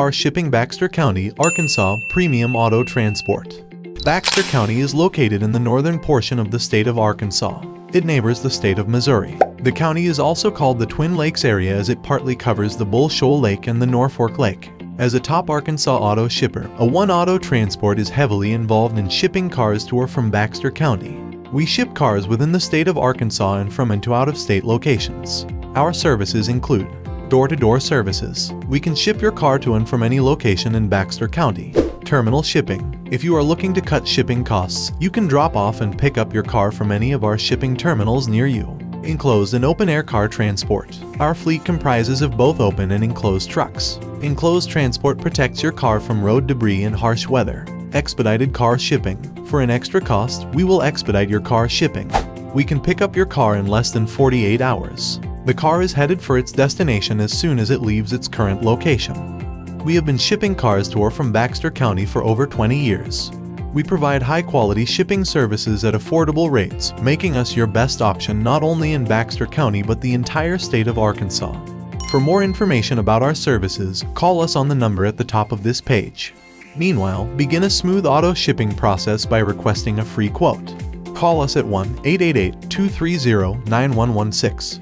car shipping Baxter County, Arkansas Premium Auto Transport. Baxter County is located in the northern portion of the state of Arkansas. It neighbors the state of Missouri. The county is also called the Twin Lakes area as it partly covers the Bull Shoal Lake and the North Fork Lake. As a top Arkansas auto shipper, A1 Auto Transport is heavily involved in shipping cars to or from Baxter County. We ship cars within the state of Arkansas and from and to out-of-state locations. Our services include door-to-door services. We can ship your car to and from any location in Baxter County. Terminal shipping. If you are looking to cut shipping costs, you can drop off and pick up your car from any of our shipping terminals near you. Enclosed and open-air car transport. Our fleet comprises of both open and enclosed trucks. Enclosed transport protects your car from road debris and harsh weather. Expedited car shipping. For an extra cost, we will expedite your car shipping. We can pick up your car in less than 48 hours. The car is headed for its destination as soon as it leaves its current location. We have been shipping cars to or from Baxter County for over 20 years. We provide high-quality shipping services at affordable rates, making us your best option not only in Baxter County but the entire state of Arkansas. For more information about our services, call us on the number at the top of this page. Meanwhile, begin a smooth auto shipping process by requesting a free quote. Call us at 1-888-230-9116.